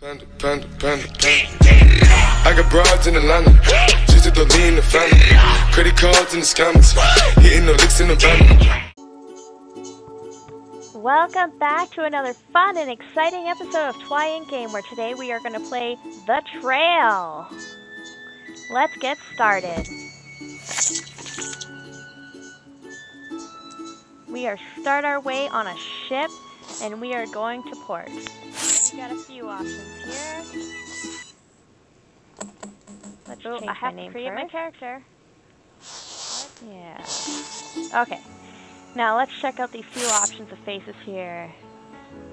Panda, panda, panda, panda. I got broads in Atlanta. She's at the lean, the family. Credit cards and the scammers. Hitting the licks in the van. Welcome back to another fun and exciting episode of Twyingame, where today we are going to play The Trail. Let's get started. We are start our way on a ship, and we are going to port. We got a few options here. Let's change I have my name to create first. My character. Yeah. Okay. Now let's check out these few options of faces here.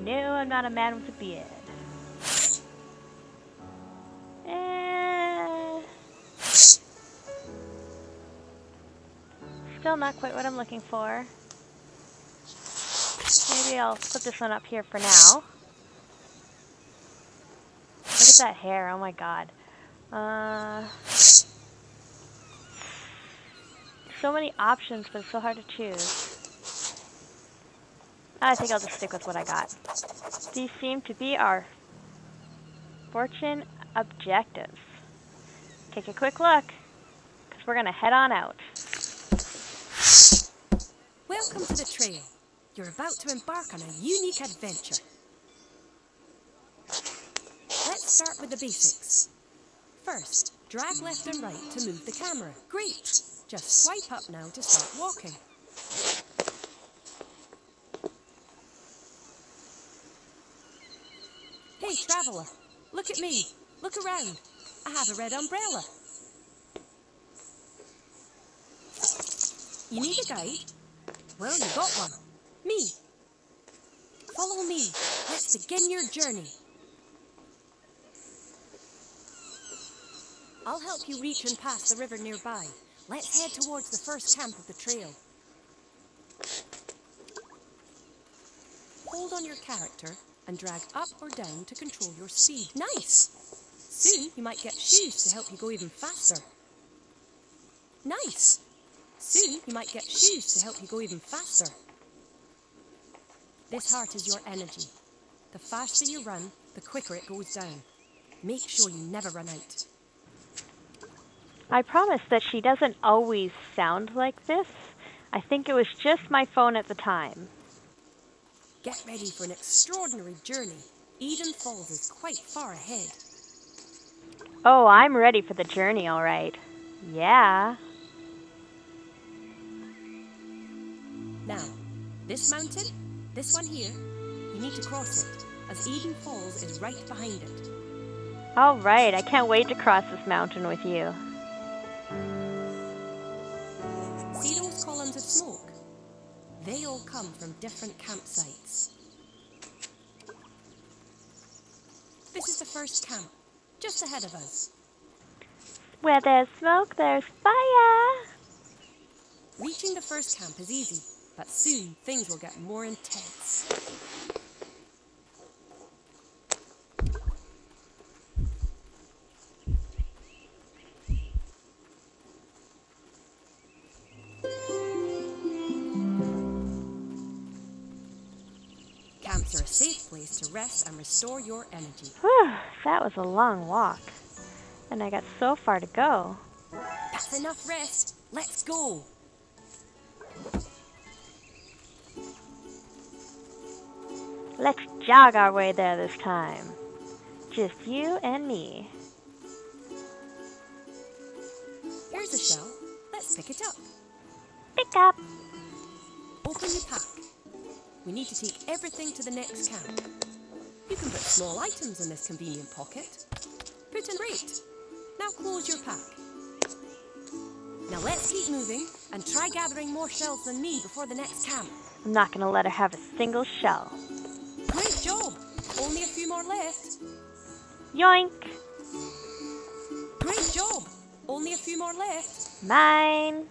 No, I'm not a man with a beard. Still not quite what I'm looking for. Maybe I'll put this one up here for now. Look at that hair, oh my god. So many options, but it's so hard to choose. I think I'll just stick with what I got. These seem to be our fortune objectives. Take a quick look, because we're going to head on out. Welcome to the trail. You're about to embark on a unique adventure. Let's start with the basics. First, drag left and right to move the camera. Great! Just swipe up now to start walking. Hey, traveller, look at me. Look around. I have a red umbrella. You need a guide? Well, you got one. Me. Follow me. Let's begin your journey. I'll help you reach and pass the river nearby. Let's head towards the first camp of the trail. Hold on your character and drag up or down to control your speed. Nice! Soon you might get shoes to help you go even faster. Nice! Soon you might get shoes to help you go even faster. This heart is your energy. The faster you run, the quicker it goes down. Make sure you never run out. I promise that she doesn't always sound like this. I think it was just my phone at the time. Get ready for an extraordinary journey. Eden Falls is quite far ahead. Oh, I'm ready for the journey, all right. Yeah. Now, this mountain, this one here, you need to cross it, as Eden Falls is right behind it. All right, I can't wait to cross this mountain with you. Smoke. They all come from different campsites. This is the first camp, just ahead of us. Where there's smoke, there's fire! Reaching the first camp is easy, but soon things will get more intense. Camps are a safe place to rest and restore your energy. Whew, that was a long walk. And I got so far to go. That's enough rest. Let's go. Let's jog our way there this time. Just you and me. Here's a shell. Let's pick it up. Pick up. Open the pack. We need to take everything to the next camp. You can put small items in this convenient pocket. Put in great. Now close your pack. Now let's keep moving and try gathering more shells than me before the next camp. I'm not going to let her have a single shell. Great job. Only a few more left. Yoink. Great job. Only a few more left. Mine.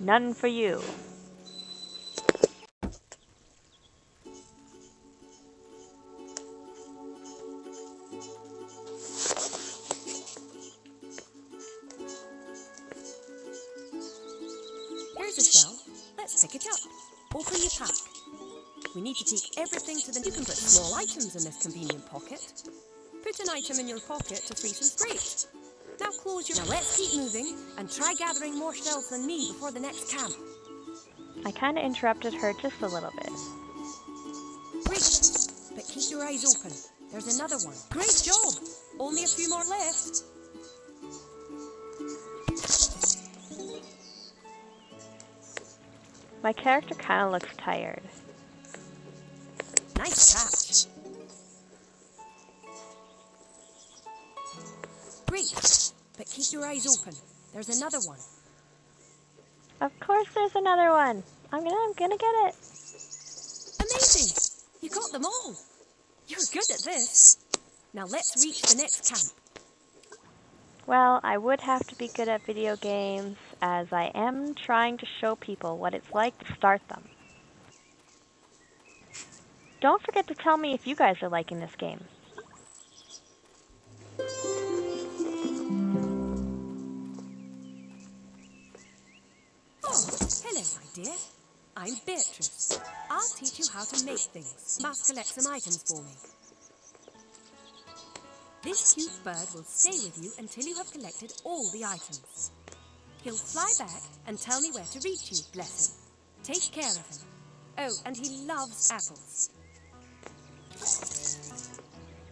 None for you. Here's a shell. Let's pick it up. Open your pack. We need to keep everything to the... You can put small items in this convenient pocket. Put an item in your pocket to free some freight. Now close your... Now let's keep moving and try gathering more shells than me before the next camp. I kinda interrupted her just a little bit. Great! But keep your eyes open. There's another one. Great job! Only a few more left. My character kind of looks tired. Nice catch. Great, but keep your eyes open. There's another one. Of course there's another one. I'm gonna get it. Amazing! You got them all. You're good at this. Now let's reach the next camp. Well, I would have to be good at video games, as I am trying to show people what it's like to start them. Don't forget to tell me if you guys are liking this game. Oh, hello, my dear. I'm Beatrice. I'll teach you how to make things. Must collect some items for me. This cute bird will stay with you until you have collected all the items. He'll fly back and tell me where to reach you, bless him. Take care of him. Oh, and he loves apples.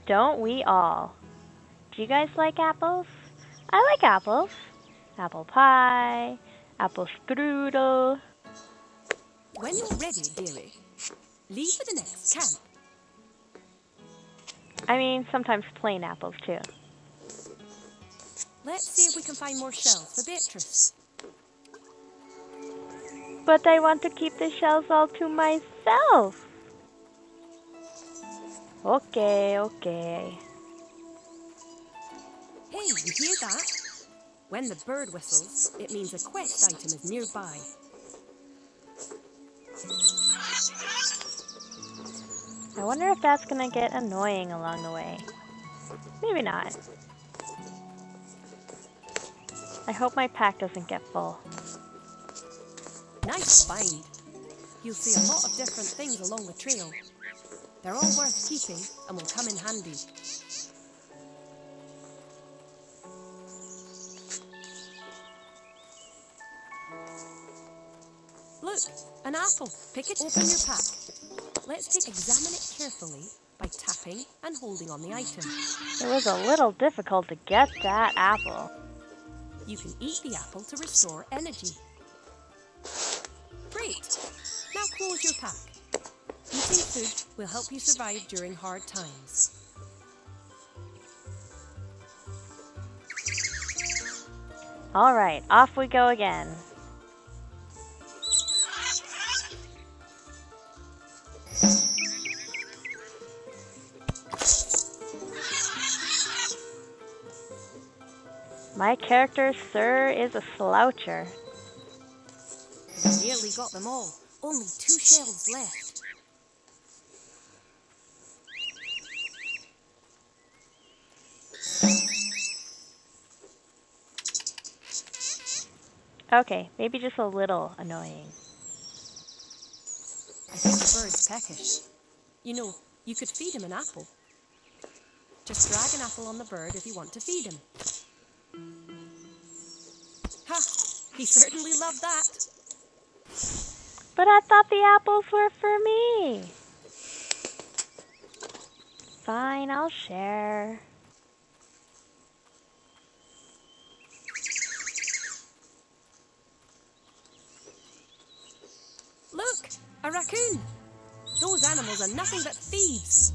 Don't we all? Do you guys like apples? I like apples. Apple pie, apple strudel. When you're ready, dearie, leave for the next camp. I mean, sometimes plain apples, too. Let's see if we can find more shells for Beatrice. But I want to keep the shells all to myself. Okay, okay. Hey, you hear that? When the bird whistles, it means a quest item is nearby. I wonder if that's gonna get annoying along the way. Maybe not. I hope my pack doesn't get full. Nice find! You'll see a lot of different things along the trail. They're all worth keeping and will come in handy. Look, an apple. Pick it, open your pack. Let's examine it carefully by tapping and holding on the item. It was a little difficult to get that apple. You can eat the apple to restore energy. Great! Now close your pack. Eating food will help you survive during hard times. Alright, off we go again. My character, sir, is a sloucher. I nearly got them all. Only 2 shells left. Okay, maybe just a little annoying. I think the bird's peckish. You know, you could feed him an apple. Just drag an apple on the bird if you want to feed him. Ha! He certainly loved that! But I thought the apples were for me! Fine, I'll share. Look! A raccoon! Those animals are nothing but thieves!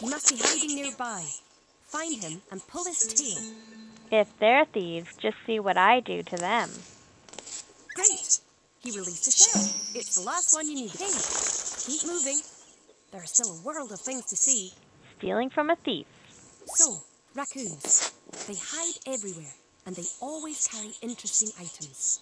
He must be hiding nearby. Find him and pull his tail. If they're thieves, just see what I do to them. Great! He released a shell. It's the last one you need. Hey, keep moving. There are still a world of things to see. Stealing from a thief. So, raccoons. They hide everywhere, and they always carry interesting items.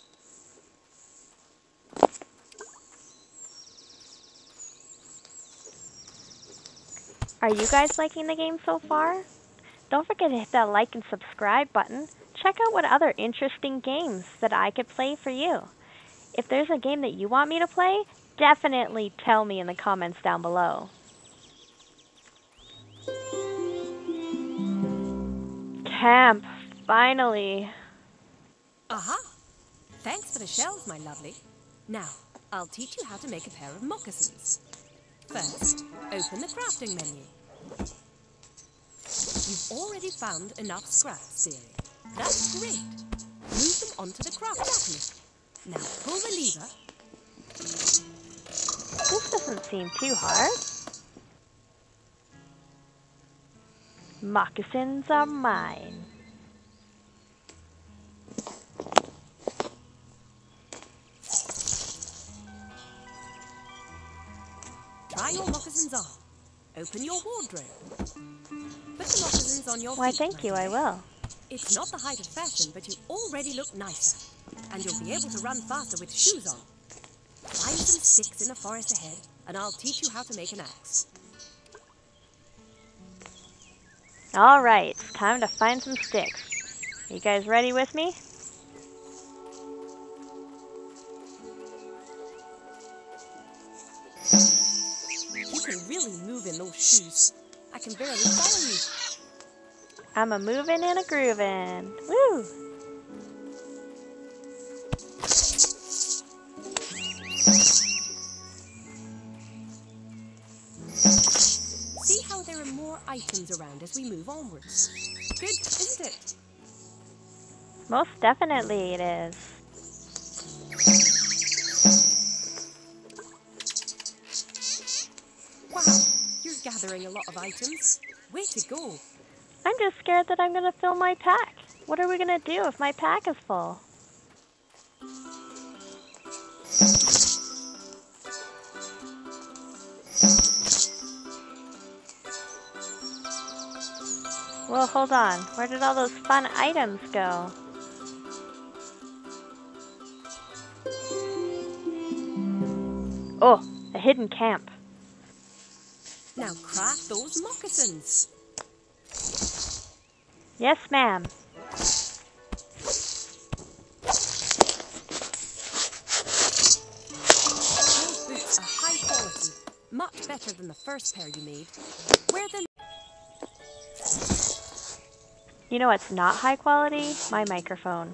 Are you guys liking the game so far? Don't forget to hit that like and subscribe button. Check out what other interesting games that I could play for you. If there's a game that you want me to play, definitely tell me in the comments down below. Camp, finally. Aha! Thanks for the shells, my lovely. Now, I'll teach you how to make a pair of moccasins. First, open the crafting menu. You've already found enough scraps, dearie. That's great. Move them onto the craft cabinet. Now pull the lever. This doesn't seem too hard. Moccasins are mine. Try your moccasins on. Open your wardrobe. Put the moccasins on your feet. Why, thank you, I will. It's not the height of fashion, but you already look nicer. And you'll be able to run faster with shoes on. Find some sticks in the forest ahead, and I'll teach you how to make an axe. Alright, it's time to find some sticks. Are you guys ready with me? You can really move in those shoes. I can barely follow you. I'm a movin' and a groovin'. Woo! See how there are more items around as we move onwards. Good, isn't it? Most definitely it is. Wow, you're gathering a lot of items. Way to go! I'm just scared that I'm going to fill my pack. What are we going to do if my pack is full? Well, hold on. Where did all those fun items go? Oh, a hidden camp. Now craft those moccasins. Yes, ma'am. Those boots are high quality, much better than the first pair you made. Wear them. You know what's not high quality? My microphone.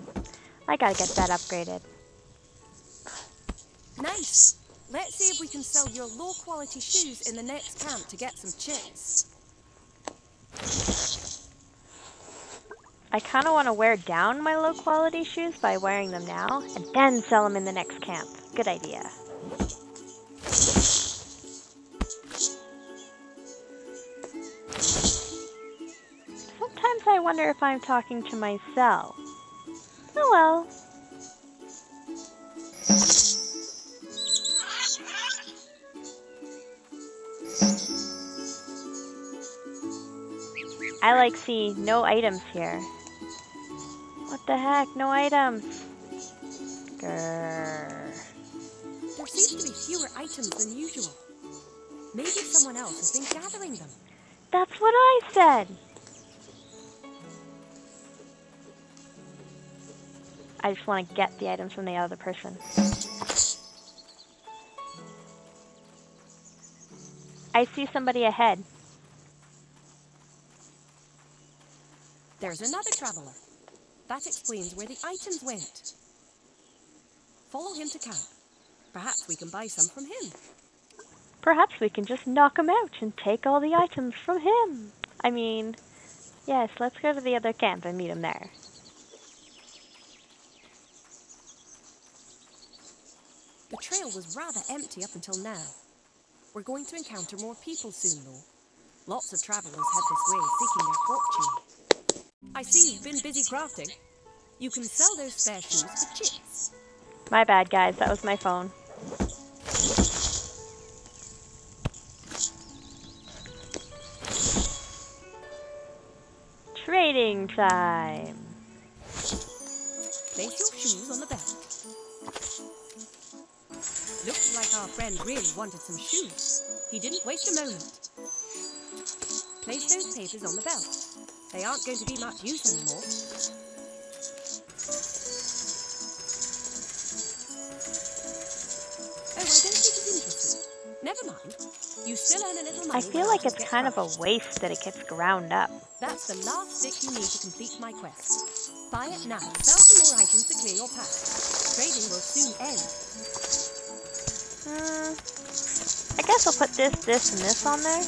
I gotta get that upgraded. Nice. Let's see if we can sell your low quality shoes in the next camp to get some chips. I kind of want to wear down my low-quality shoes by wearing them now, and then sell them in the next camp. Good idea. Sometimes I wonder if I'm talking to myself. Oh well. I like see no items here. What the heck? No items. Grrr. There seems to be fewer items than usual. Maybe someone else has been gathering them. That's what I said. I just want to get the items from the other person. I see somebody ahead. There's another traveler. That explains where the items went. Follow him to camp. Perhaps we can buy some from him. Perhaps we can just knock him out and take all the items from him. I mean, yes, let's go to the other camp and meet him there. The trail was rather empty up until now. We're going to encounter more people soon, though. Lots of travelers head this way seeking their fortune. I see you've been busy crafting. You can sell those spare shoes for chips. My bad, guys. That was my phone. Trading time. Place your shoes on the back. Looks like our friend really wanted some shoes. He didn't waste a moment. Place those papers on the belt. They aren't going to be much use anymore. Never mind. You still earn a little money. I feel like it's kind of a waste that it gets ground up. That's the last stick you need to complete my quest. Buy it now. Sell some more items to clear your pack. Trading will soon end. I guess I'll put this, and this on there.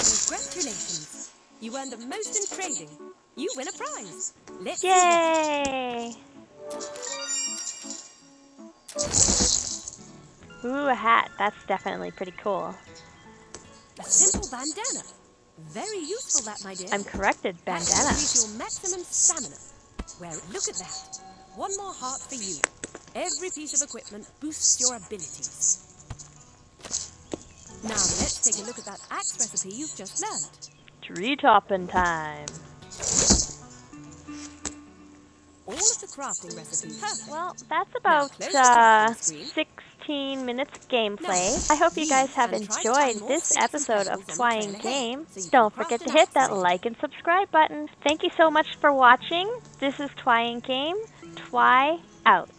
Congratulations! You earned the most in trading. You win a prize. Let's Yay! Ooh, a hat. That's definitely pretty cool. A simple bandana. Very useful, that, my dear. I'm corrected, bandana. Increase your maximum stamina. Well, look at that. One more heart for you. Every piece of equipment boosts your abilities. Now let's take a look at that axe recipe you've just learned. Tree topping time. All of the crafting recipes. Perfect. Well, that's about 16 minutes gameplay. I hope you guys have enjoyed this episode of Twyingame. Don't forget to hit that like and subscribe button. Thank you so much for watching. This is Twyingame. Twy out.